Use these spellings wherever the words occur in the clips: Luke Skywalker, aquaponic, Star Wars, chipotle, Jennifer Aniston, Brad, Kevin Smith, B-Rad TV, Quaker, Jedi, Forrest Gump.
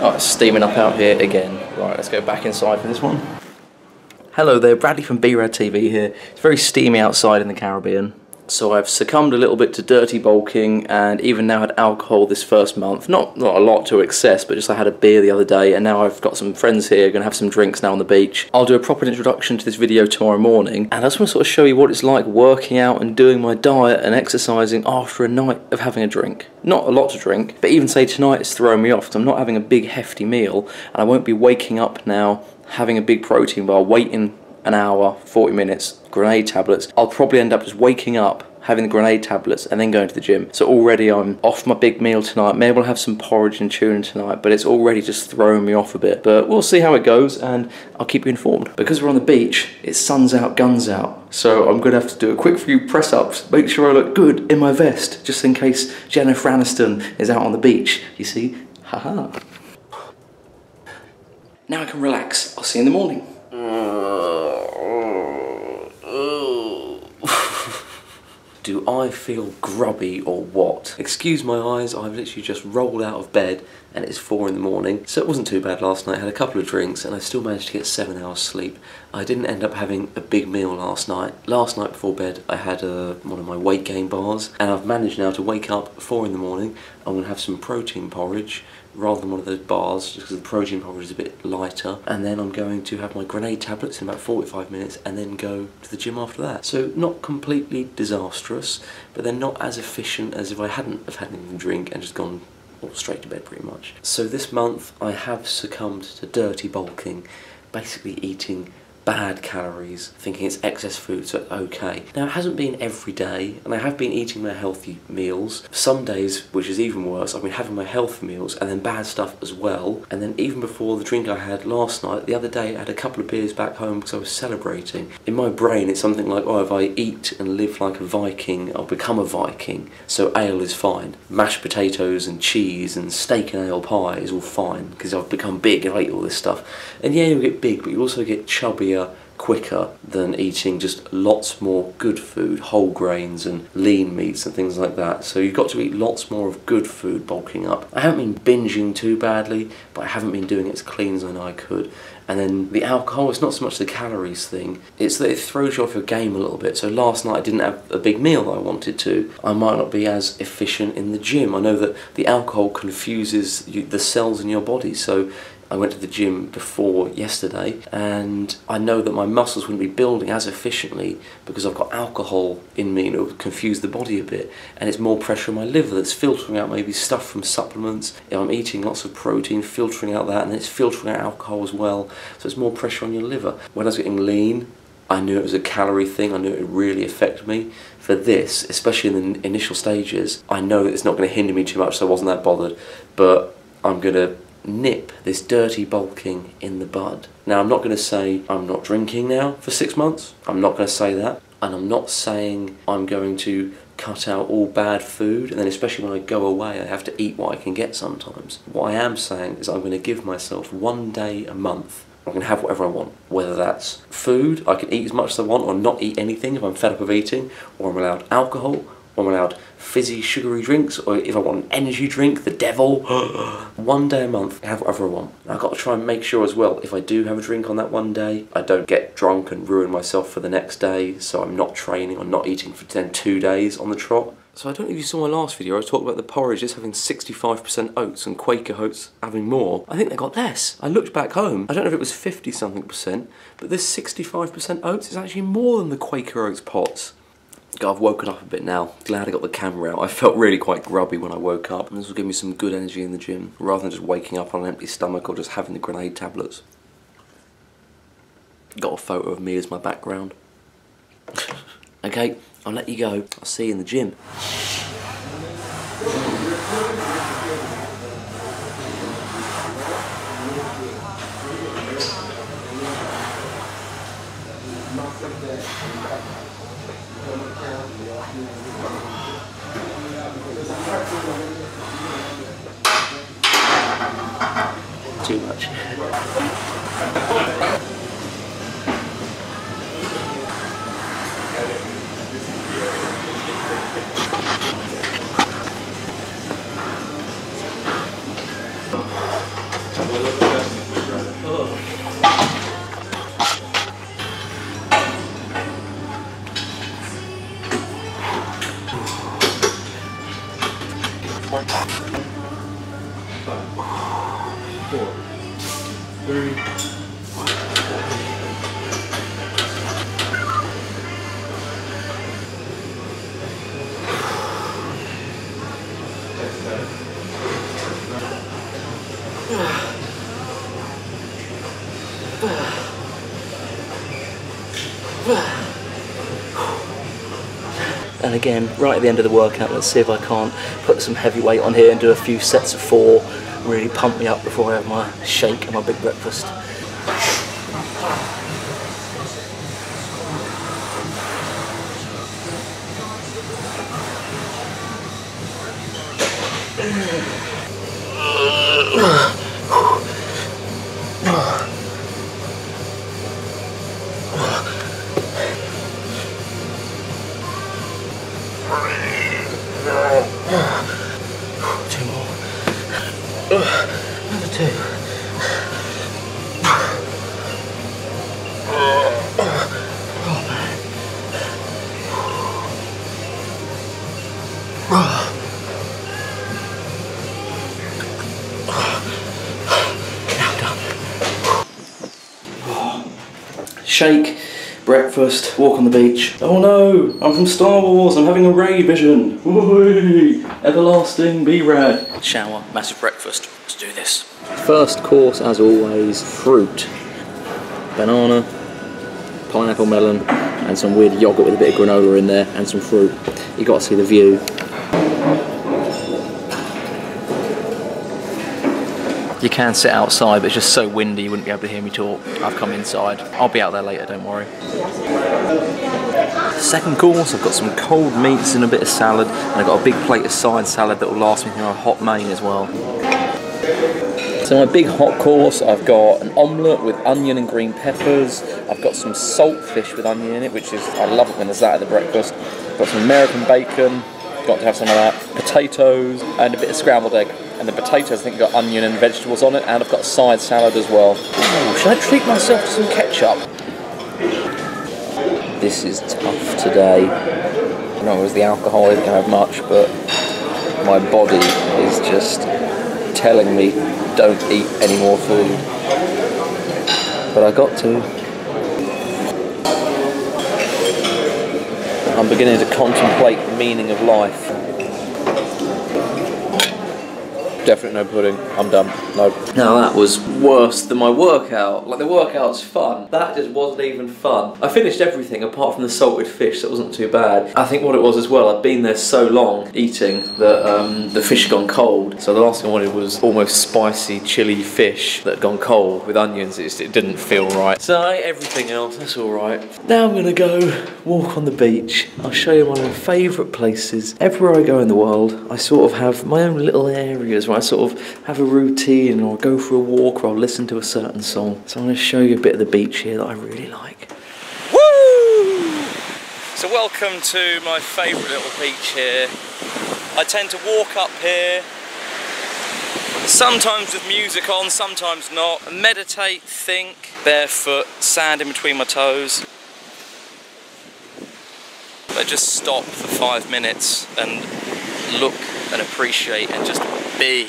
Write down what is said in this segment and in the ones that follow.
Oh, it's steaming up out here again. Right, let's go back inside for this one. Hello there, Bradley from B-Rad TV here. It's very steamy outside in the Caribbean. So I've succumbed a little bit to dirty bulking and even now had alcohol this first month. Not a lot to excess, but just I had a beer the other day and now I've got some friends here, gonna have some drinks now on the beach. I'll do a proper introduction to this video tomorrow morning, and I just wanna sort of show you what it's like working out and doing my diet and exercising after a night of having a drink. Not a lot to drink, but even say tonight it's throwing me off because I'm not having a big hefty meal and I won't be waking up now having a big protein bar waiting an hour, 40 minutes, grenade tablets. I'll probably end up just waking up, having the grenade tablets and then going to the gym. So already I'm off my big meal tonight. Maybe we'll have some porridge and tuna tonight, but it's already just throwing me off a bit. But we'll see how it goes and I'll keep you informed. Because we're on the beach, it's sun's out, guns out. So I'm gonna have to do a quick few press ups, make sure I look good in my vest, just in case Jennifer Aniston is out on the beach, you see? Haha. Now I can relax. I'll see you in the morning. Do I feel grubby or what? Excuse my eyes, I've literally just rolled out of bed and it's 4 in the morning. So it wasn't too bad last night, I had a couple of drinks and I still managed to get 7 hours sleep. I didn't end up having a big meal last night. Last night before bed I had one of my weight gain bars and I've managed now to wake up at 4 in the morning. I'm going to have some protein porridge rather than one of those bars, just because the protein porridge is a bit lighter, and then I'm going to have my grenade tablets in about 45 minutes and then go to the gym after that. So not completely disastrous, but they're not as efficient as if I hadn't have had anything to drink and just gone all straight to bed pretty much. So this month I have succumbed to dirty bulking, basically eating bad calories, thinking it's excess food, so okay. Now it hasn't been every day, and I have been eating my healthy meals. Some days, which is even worse, I've been having my health meals and then bad stuff as well. And then even before the drink I had last night, the other day I had a couple of beers back home because I was celebrating. In my brain it's something like, oh, if I eat and live like a Viking, I'll become a Viking, so ale is fine. Mashed potatoes and cheese and steak and ale pie is all fine, because I've become big and I eat all this stuff. And yeah, you'll get big, but you also get chubbier quicker than eating just lots more good food, whole grains and lean meats and things like that. So you've got to eat lots more of good food bulking up. I haven't been binging too badly, but I haven't been doing it as clean as I know I could. And then the alcohol, it's not so much the calories thing, it's that it throws you off your game a little bit. So last night I didn't have a big meal that I wanted to. I might not be as efficient in the gym. I know that the alcohol confuses the cells in your body, so I went to the gym before yesterday and I know that my muscles wouldn't be building as efficiently because I've got alcohol in me and it'll confuse the body a bit, and it's more pressure on my liver that's filtering out maybe stuff from supplements. If I'm eating lots of protein, filtering out that, and it's filtering out alcohol as well, so it's more pressure on your liver. When I was getting lean, I knew it was a calorie thing, I knew it would really affect me. For this, especially in the initial stages, I know that it's not going to hinder me too much, so I wasn't that bothered, but I'm going to nip this dirty bulking in the bud. Now I'm not going to say I'm not drinking now for 6 months, I'm not going to say that, and I'm not saying I'm going to cut out all bad food, and then especially when I go away I have to eat what I can get sometimes. What I am saying is I'm going to give myself 1 day a month. I can have whatever I want, whether that's food, I can eat as much as I want or not eat anything if I'm fed up of eating, or I'm allowed alcohol, or I'm allowed fizzy, sugary drinks, or if I want an energy drink, the devil. 1 day a month, have whatever I want. I've got to try and make sure as well, if I do have a drink on that 1 day, I don't get drunk and ruin myself for the next day, so I'm not training or not eating for then 2 days on the trot. So I don't know if you saw my last video, I talked about the porridge just having 65% oats and Quaker oats having more. I think they got less. I looked back home, I don't know if it was 50 something percent, but this 65% oats is actually more than the Quaker oats pots. God, I've woken up a bit now. Glad I got the camera out. I felt really quite grubby when I woke up, and this will give me some good energy in the gym, rather than just waking up on an empty stomach or just having the grenade tablets. Got a photo of me as my background. Okay, I'll let you go. I'll see you in the gym. Too much. And again, right at the end of the workout, let's see if I can't put some heavy weight on here and do a few sets of 4, really pump me up before I have my shake and my big breakfast. Shake, breakfast, walk on the beach. Oh no, I'm from Star Wars, I'm having a ray vision. Woo, everlasting B-Rad. Shower, massive breakfast, let's do this. First course as always, fruit. Banana, pineapple melon, and some weird yoghurt with a bit of granola in there, and some fruit. You gotta see the view. You can sit outside, but it's just so windy you wouldn't be able to hear me talk. I've come inside. I'll be out there later, don't worry. Second course, I've got some cold meats and a bit of salad, and I've got a big plate of side salad that will last me through a hot main as well. So my big hot course, I've got an omelette with onion and green peppers. I've got some salt fish with onion in it, which is, I love it when there's that at the breakfast. I've got some American bacon, got to have some of that, potatoes, and a bit of scrambled egg. And the potatoes, I think, got onion and vegetables on it, and I've got a side salad as well. Ooh, should I treat myself to some ketchup? This is tough today. No, it was the alcohol, I didn't have much, but my body is just telling me don't eat any more food. But I got to. I'm beginning to contemplate the meaning of life. Definitely no pudding. I'm done. No. Now that was worse than my workout. Like, the workout's fun. That just wasn't even fun. I finished everything apart from the salted fish, so it wasn't too bad. I think what it was as well, I'd been there so long eating that the fish had gone cold. So the last thing I wanted was almost spicy, chilli fish that had gone cold with onions. It didn't feel right. So everything else, that's all right. Now I'm gonna go walk on the beach. I'll show you one of my favourite places. Everywhere I go in the world, I sort of have my own little areas where I sort of have a routine, or go for a walk, or I'll listen to a certain song. So I'm going to show you a bit of the beach here that I really like. Woo! So welcome to my favourite little beach here. I tend to walk up here, sometimes with music on, sometimes not. I meditate, think, barefoot, sand in between my toes. I just stop for 5 minutes and look and appreciate and just be.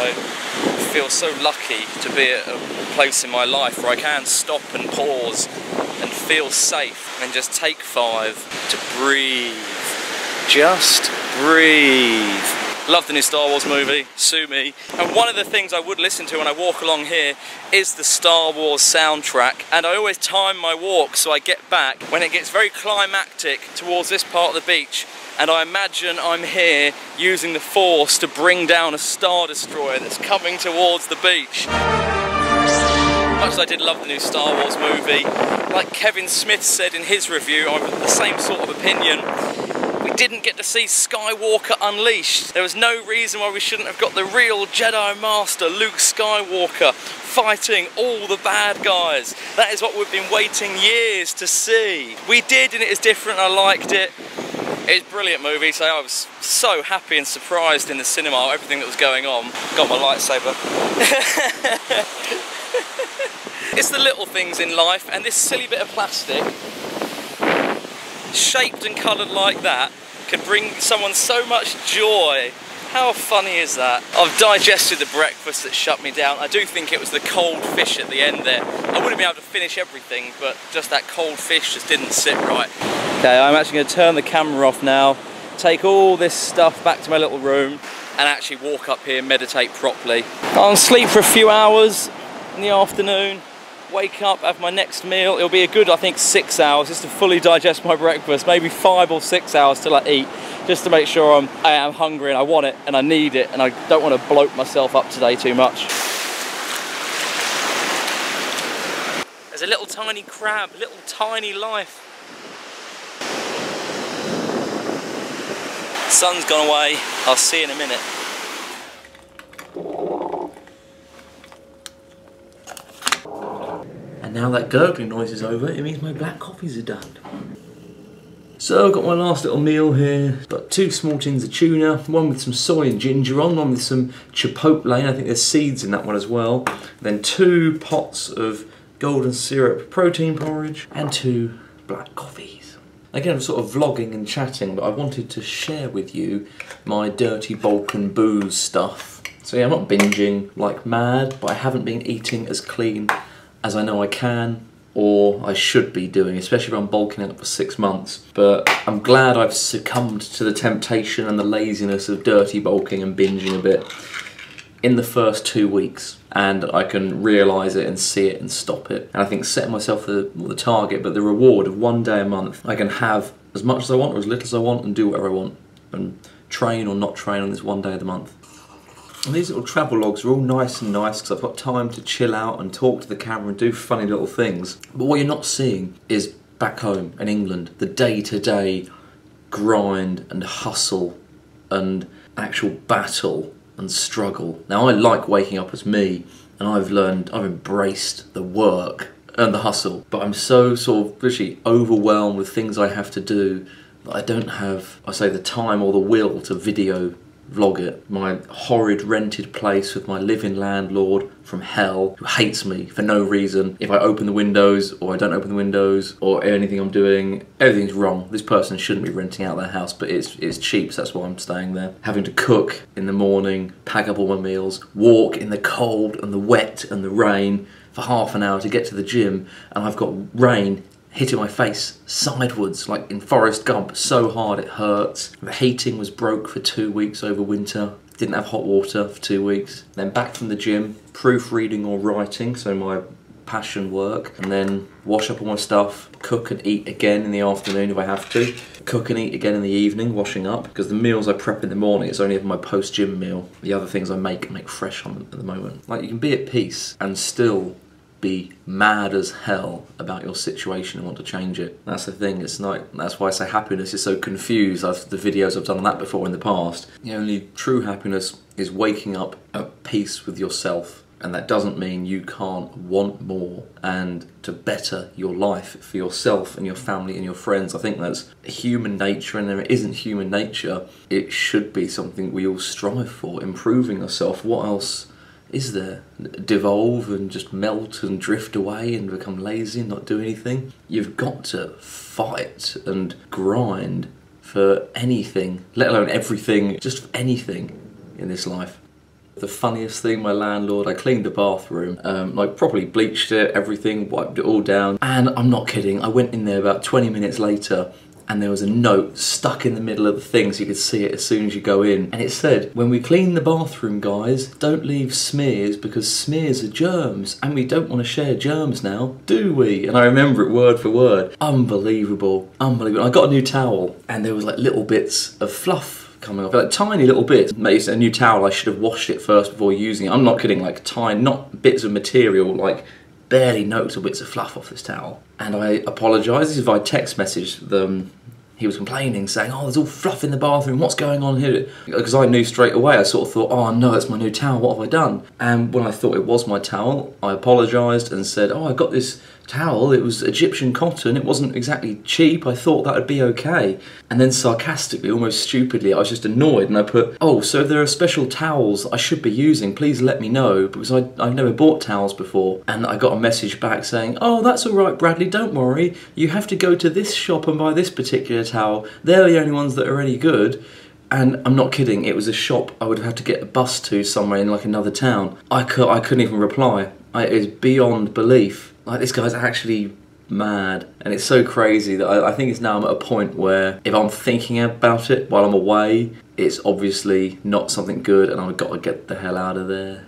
I feel so lucky to be at a place in my life where I can stop and pause and feel safe and just take 5 to breathe. Just breathe. Love the new Star Wars movie, sue me. And one of the things I would listen to when I walk along here is the Star Wars soundtrack, and I always time my walk so I get back when it gets very climactic towards this part of the beach, and I imagine I'm here using the Force to bring down a Star Destroyer that's coming towards the beach. Much as I did love the new Star Wars movie, like Kevin Smith said in his review, I'm the same sort of opinion. Didn't get to see Skywalker Unleashed. There was no reason why we shouldn't have got the real Jedi Master, Luke Skywalker, fighting all the bad guys. That is what we've been waiting years to see. We did, and it is different, I liked it. It's a brilliant movie, so I was so happy and surprised in the cinema, everything that was going on. Got my lightsaber. It's the little things in life, and this silly bit of plastic, shaped and coloured like that, could bring someone so much joy. How funny is that? I've digested the breakfast that shut me down. I do think it was the cold fish at the end there. I wouldn't be able to finish everything, but just that cold fish just didn't sit right. Okay, I'm actually going to turn the camera off now, take all this stuff back to my little room, and actually walk up here and meditate properly. I'll sleep for a few hours in the afternoon, wake up, have my next meal. It'll be a good, I think, 6 hours just to fully digest my breakfast, maybe 5 or 6 hours till I eat. Just to make sure I am hungry and I want it and I need it and I don't want to bloat myself up today too much. There's a little tiny crab, little tiny life. The sun's gone away, I'll see you in a minute. And now that gurgling noise is over, it means my black coffees are done. So I've got my last little meal here. Got 2 small tins of tuna, one with some soy and ginger on, one with some chipotle, I think there's seeds in that one as well. Then 2 pots of golden syrup protein porridge and 2 black coffees. Again, I'm sort of vlogging and chatting, but I wanted to share with you my dirty Balkan booze stuff. So yeah, I'm not binging like mad, but I haven't been eating as clean as I know I can. Or I should be doing, especially if I'm bulking out for 6 months. But I'm glad I've succumbed to the temptation and the laziness of dirty bulking and binging a bit in the first 2 weeks. And I can realise it and see it and stop it. And I think setting myself the target, but the reward of 1 day a month, I can have as much as I want or as little as I want and do whatever I want. And train or not train on this 1 day of the month. And these little travel logs are all nice and nice because I've got time to chill out and talk to the camera and do funny little things. But what you're not seeing is back home in England, the day-to-day grind and hustle and actual battle and struggle. Now I like waking up as me, and I've embraced the work and the hustle, but I'm so sort of literally overwhelmed with things I have to do that I don't have, I say, the time or the will to video vlog it. My horrid rented place with my live-in landlord from hell who hates me for no reason. If I open the windows or I don't open the windows or anything I'm doing, everything's wrong. This person shouldn't be renting out their house, but it's cheap, so that's why I'm staying there. Having to cook in the morning, pack up all my meals, walk in the cold and the wet and the rain for half an hour to get to the gym, and I've got rain hitting my face sidewards, like in Forrest Gump, so hard it hurts. The heating was broke for 2 weeks over winter. Didn't have hot water for 2 weeks. Then back from the gym, proofreading or writing, so my passion work. And then wash up all my stuff, cook and eat again in the afternoon if I have to. Cook and eat again in the evening, washing up. Because the meals I prep in the morning, it's only ever my post-gym meal. The other things I make fresh on at the moment. Like, you can be at peace and still be mad as hell about your situation and want to change it. That's the thing, it's not, that's why I say happiness is so confused. The videos I've done on that before in the past. The only true happiness is waking up at peace with yourself, and that doesn't mean you can't want more and to better your life for yourself and your family and your friends. I think that's human nature, and if it isn't human nature, it should be something we all strive for, improving yourself. What else is there? Devolve and just melt and drift away and become lazy and not do anything? You've got to fight and grind for anything, let alone everything, just for anything in this life. The funniest thing, my landlord, I cleaned the bathroom, like properly bleached it, everything, wiped it all down, and I'm not kidding, I went in there about 20 minutes later and there was a note stuck in the middle of the thing so you could see it as soon as you go in. And it said, "When we clean the bathroom, guys, don't leave smears because smears are germs and we don't want to share germs now, do we?" And I remember it word for word. Unbelievable, unbelievable. I got a new towel and there was like little bits of fluff coming off, like tiny little bits. It's a new towel, I should have washed it first before using it. I'm not kidding, like tiny, not bits of material, like barely noticeable bits of fluff off this towel. And I apologise. This is via text message. He was complaining, saying, "Oh, there's all fluff in the bathroom, what's going on here?" Because I knew straight away, I sort of thought, "Oh no, it's my new towel, what have I done?" And when I thought it was my towel, I apologised and said, "Oh, I got this towel. It was Egyptian cotton. It wasn't exactly cheap. I thought that would be okay. And then sarcastically, almost stupidly, I was just annoyed and I put, oh, so there are special towels I should be using, please let me know, because I've never bought towels before. And I got a message back saying, oh, that's all right, Bradley, don't worry. You have to go to this shop and buy this particular towel. They're the only ones that are any good. And I'm not kidding, it was a shop I would have had to get a bus to somewhere in like another town. I couldn't even reply. It is beyond belief. Like, this guy's actually mad. And it's so crazy that I think it's now I'm at a point where if I'm thinking about it while I'm away, it's obviously not something good and I've got to get the hell out of there.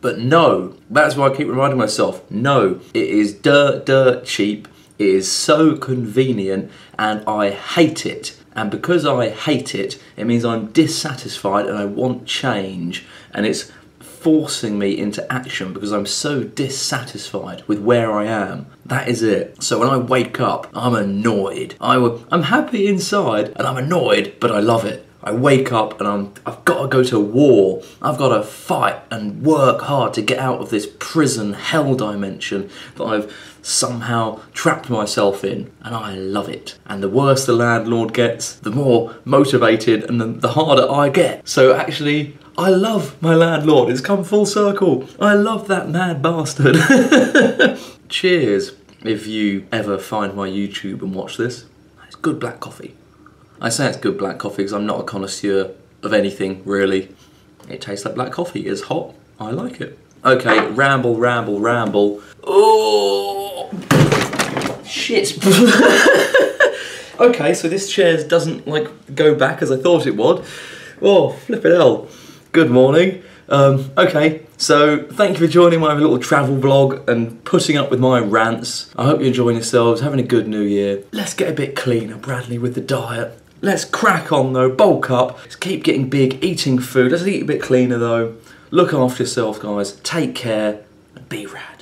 But no, that's why I keep reminding myself, no, it is dirt cheap. It is so convenient and I hate it. And because I hate it, it means I'm dissatisfied and I want change. And it's forcing me into action because I'm so dissatisfied with where I am. That is it. So when I wake up, I'm annoyed. I'm happy inside and I'm annoyed, but I love it. I wake up and I've got to go to war. I've got to fight and work hard to get out of this prison hell dimension that I've somehow trapped myself in, and I love it. And the worse the landlord gets, the more motivated and the harder I get. So actually, I love my landlord. It's come full circle. I love that mad bastard. Cheers, if you ever find my YouTube and watch this. It's good black coffee. I say it's good black coffee because I'm not a connoisseur of anything, really. It tastes like black coffee. It's hot. I like it. Okay, ramble. Oh, shit. Okay, so this chair doesn't, like, go back as I thought it would. Oh, flippin' hell. Good morning. Okay, so thank you for joining my little travel vlog and putting up with my rants. I hope you're enjoying yourselves, having a good new year. Let's get a bit cleaner, Bradley, with the diet. Let's crack on, though, bulk up. Let's keep getting big, eating food. Let's eat a bit cleaner, though. Look after yourself, guys. Take care and be rad.